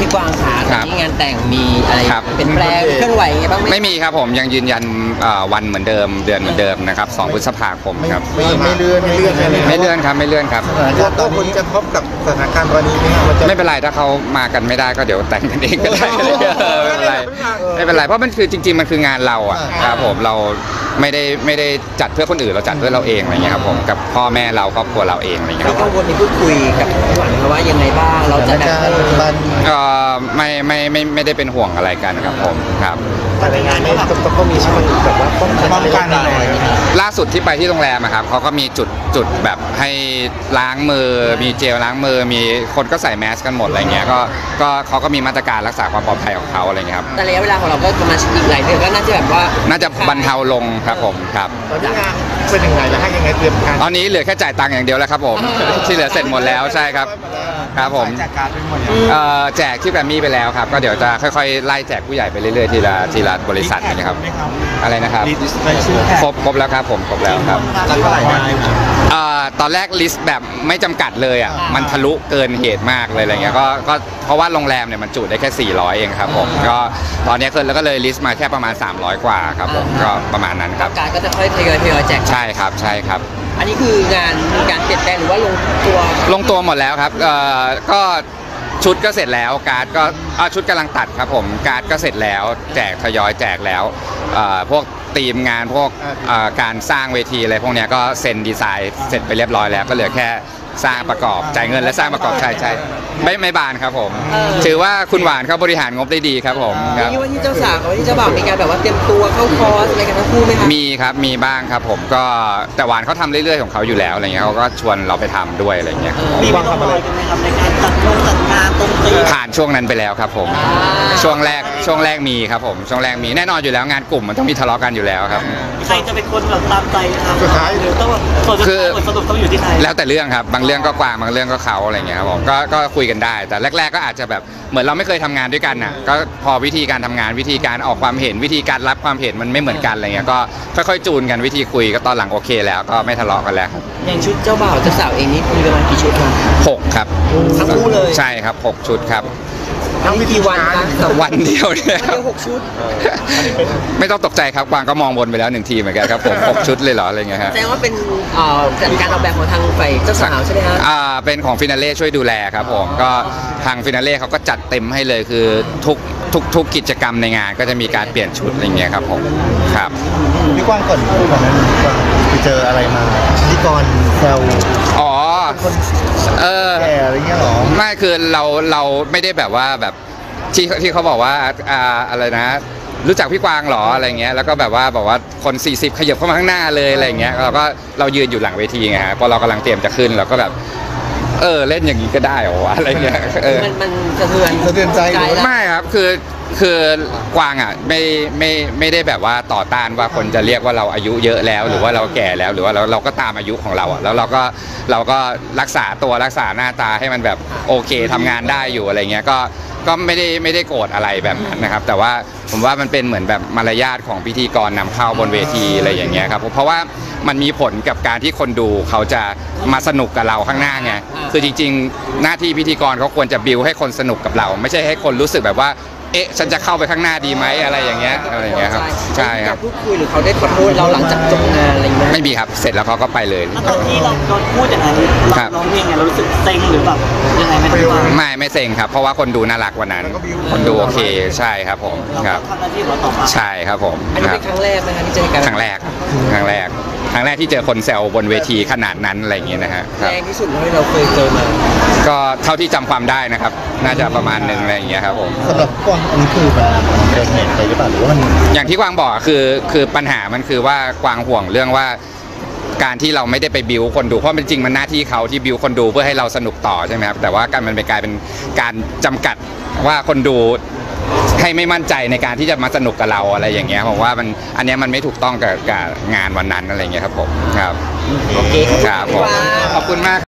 พี่กวางขาที่งานแต่งมีอะไรเป็นแปลงเคลื่อนไหวไงบ้างไม่มีครับผมยังยืนยันวันเหมือนเดิมเดือนเหมือนเดิมนะครับ2 พฤษภาคมครับไม่เลื่อนครับไม่เลื่อนครับแล้วคุณจะพบกับสถานการณ์วันนี้ไม่เป็นไรถ้าเขามากันไม่ได้ก็เดี๋ยวแต่งกันเองก็ได้ไม่เป็นไรเพราะมันคือจริงๆมันคืองานเราอ่ะครับผมเราไม่ได้จัดเพื่อคนอื่นเราจัดเพื่อเราเองอะไรเงี้ยครับผมกับพ่อแม่เราครอบครัวเราเองอะไรเงี้ยครับวันนี้พูดคุยกับหวังว่ายังไงบ้างเราจะได้ไม่ได้เป็นห่วงอะไรกันครับผมครับแต่ในงานนี้ก็มีช่วงแบบว่าป้องกันหน่อยล่าสุดที่ไปที่โรงแรมครับเขาก็มีจุดแบบให้ล้างมือมีเจลล้างมือมีคนก็ใส่แมสกันหมดอะไรเงี้ยก็เขาก็มีมาตรการรักษาความปลอดภัยของเขาอะไรเงี้ยครับแต่ระยะเวลาของเราก็ประมาณอีกหลายเดือนก็น่าจะแบบว่าน่าจะบรรเทาลงครับผมครับตอนนี้งานเป็นยังไงแล้วให้ยังไงเตรียมการตอนนี้เหลือแค่จ่ายตังค์อย่างเดียวแล้วครับผมที่เหลือเสร็จหมดแล้วใช่ครับครับผมแจกที่แกรมมี่ไปแล้วครับก็เดี๋ยวจะค่อยๆไล่แจกผู้ใหญ่ไปเรื่อยๆทีละบริษัทนะครับอะไรนะครับครบแล้วครับผมครบแล้วครับตอนแรกลิสต์แบบไม่จำกัดเลยอ่ะมันทะลุเกินเหตุมากเลยอะไรเงี้ยก็เพราะว่าโรงแรมเนี่ยมันจุได้แค่400เองครับผมก็ตอนนี้คือแล้วก็เลยลิสต์มาแค่ประมาณ300กว่าครับผมก็ประมาณนั้นครับการก็จะค่อยทยอยแจกใช่ครับใช่ครับอันนี้คืองานการเปลี่ยนแปลงหรือว่าลงตัวหมดแล้วครับก็ชุดก็เสร็จแล้วการ์ดก็ชุดกำลังตัดครับผมการ์ดก็เสร็จแล้วแจกทยอยแจกแล้วพวกทีมงานพวกการสร้างเวทีอะไรพวกนี้ก็เซ็นดีไซน์เสร็จไปเรียบร้อยแล้วก็เหลือแค่สร้างประกอบจ่ายเงินและสร้างประกอบใช่ไม่บานครับผมถือว่าคุณหวานเขาบริหารงบได้ดีครับผมนี่ว่าที่เจ้าสาวกับที่เจ้าบ่าวมีการแบบว่าเตรียมตัวเข้าคอร์สอะไรกันทั้งคู่ไหมครับมีครับมีบ้างครับผมก็แต่หวานเขาทำเรื่อยๆของเขาอยู่แล้วอะไรเงี้ยเขาก็ชวนเราไปทำด้วยอะไรเงี้ยมีบ้างครับอะไรในการจัดงานตรงตีผ่านช่วงนั้นไปแล้วครับผมช่วงแรกมีครับผมช่วงแรกมีแน่นอนอยู่แล้วงานกลุ่มมันต้องมีทะเลาะกันอยู่แล้วครับใครจะเป็นคนแบบตามใจครับสุดท้ายต้องคือสรุปต้องอยู่ที่ใครแล้วแต่เรื่องครับบางเรื่องก็กวางบางเรื่องก็เขาอะไรเงี้ยครับผมก็คุยกันได้แต่แรกๆก็อาจจะแบบเหมือนเราไม่เคยทำงานด้วยกันน่ะก็พอวิธีการทำงานวิธีการออกความเห็นวิธีการรับความเห็นมันไม่เหมือนกันอะไรเงี้ยก็ค่อยๆจูนกันวิธีคุยก็ตอนหลังโอเคแล้วก็ไม่ทะเลาะกันแล้วอย่างชุดเจ้าบ่าวเจ้าสาวเองนี่มีประมาณกี่ชุดครับ6ครับทั้งคู่เลยใช่ครับ6ชุดครับทั้งวิธีวันวันเดียวเนี่ย6 ชุดไม่ต้องตกใจครับกวางก็มองวนไปแล้ว1ทีเหมือนกันครับผม6 ชุดเลยเหรออะไรเงี้ยฮะแสดงว่าเป็นการออกแบบของทางฝ่ายเจ้าสาวใช่ไหมครับเป็นของฟินาเล่ช่วยดูแลครับผมก็ทางฟินาเล่เขาก็จัดเต็มให้เลยคือทุกกิจกรรมในงานก็จะมีการเปลี่ยนชุดอะไรเงี้ยครับผมครับพี่กวางก่อนนั้นไปเจออะไรมาพี่กรณ์แซวอ๋อแก่อะไรเงี้ยหรอไม่คือเราไม่ได้แบบว่าแบบที่เขาบอกว่าอะไรนะรู้จักพี่กวางหรออะไรเงี้ยแล้วก็แบบว่าบอกว่าคน40ขยับเข้ามาข้างหน้าเลยอะไรเงี้ยเรายืนอยู่หลังเวทีไงฮะพอเรากำลังเตรียมจะขึ้นเราก็แบบเล่นอย่างนี้ก็ได้เหรอวะอะไรเงี้ยมันสะเทือนใจไม่ครับคือกวางอ่ะไม่ได้แบบว่าต่อต้านว่าคนจะเรียกว่าเราอายุเยอะแล้วหรือว่าเราแก่แล้วหรือว่าเราก็ตามอายุของเราอ่ะแล้วเราก็รักษาตัวรักษาหน้าตาให้มันแบบโอเคทำงานได้อยู่อะไรเงี้ยก็ไม่ได้โกรธอะไรแบบนั้นนะครับแต่ว่าผมว่ามันเป็นเหมือนแบบมารยาทของพิธีกรนำเข้าบนเวทีอะไรอย่างเงี้ยครับเพราะว่ามันมีผลกับการที่คนดูเขาจะมาสนุกกับเราข้างหน้าไงคือจริงๆหน้าที่พิธีกรเขาควรจะบิวให้คนสนุกกับเราไม่ใช่ให้คนรู้สึกแบบว่าฉันจะเข้าไปข้างหน้าดีไหมอะไรอย่างเงี้ยครับใช่ครับพูดคุยหรือเขาได้ขอโทษเราหลังจากจบงานอะไรไม่มีครับเสร็จแล้วเขาก็ไปเลยตอนที่เราพูดอย่างนั้นเราเองเรารู้สึกเซ็งหรือแบบยังไงไม่เซ็งครับเพราะว่าคนดูน่ารักวันนั้นคนดูโอเคใช่ครับผมครับใช่ครับผมอันนี้เป็นครั้งแรกไหมครับที่เจอกันครั้งแรกที่เจอคนแซวบนเวทีขนาดนั้นอะไรอย่างเงี้ยนะฮะแรงที่สุดที่เราเคยเจอมาก็เท่าที่จำความได้นะครับน่าจะประมาณหนึ่งอะไรอย่างเงี้ยครับผมสำหรับกวางอันนี้คือมันเกิดเหตุอะไรหรือเปล่าหรือว่ามันอย่างที่กวางบอกคือปัญหามันคือว่ากวางห่วงเรื่องว่าการที่เราไม่ได้ไปบิวคนดูเพราะมันจริงมันหน้าที่เขาที่บิวคนดูเพื่อให้เราสนุกต่อใช่ไหมครับแต่ว่าการมันไปกลายเป็นการจำกัดว่าคนดูให้ไม่มั่นใจในการที่จะมาสนุกกับเราอะไรอย่างเงี้ยผมว่ามันอันนี้มันไม่ถูกต้องกับงานวันนั้นอะไรเงี้ยครับผมครับโอเคครับผมขอบคุณมาก